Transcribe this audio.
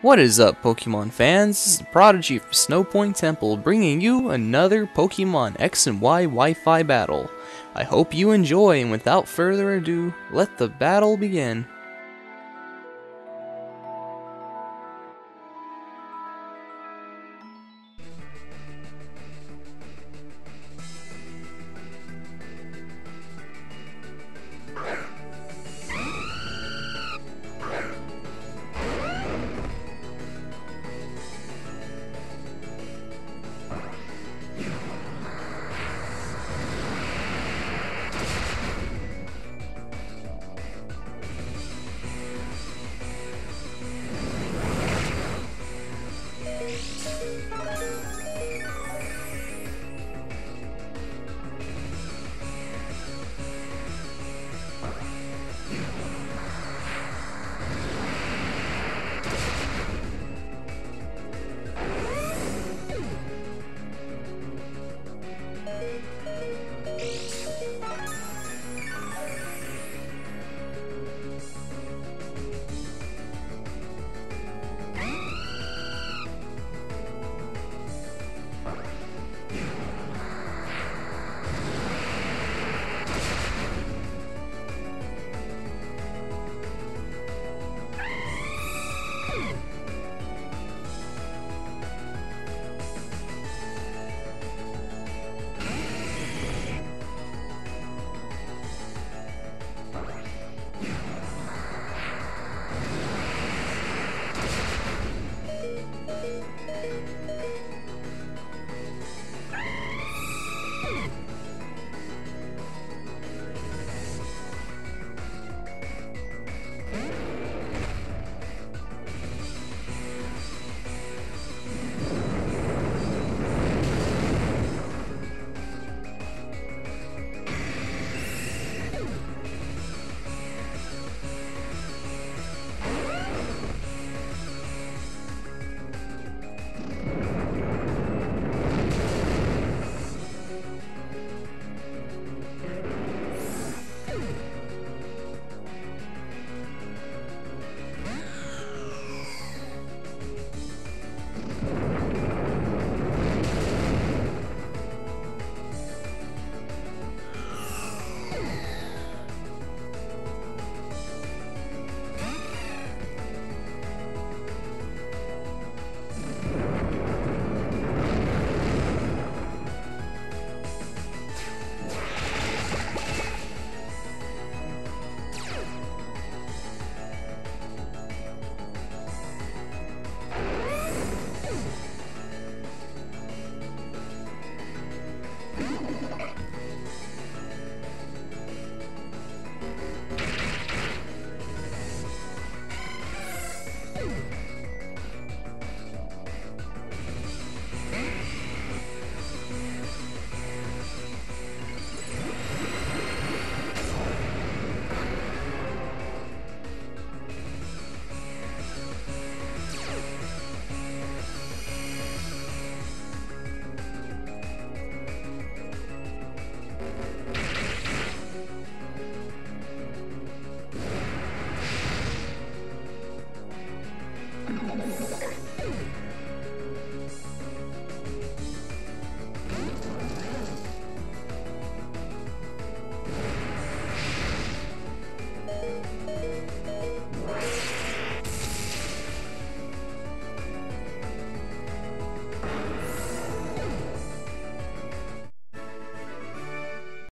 What is up, Pokemon fans? This is the Prodigy from Snowpoint Temple, bringing you another Pokemon X and Y Wi-Fi battle. I hope you enjoy, and without further ado, let the battle begin.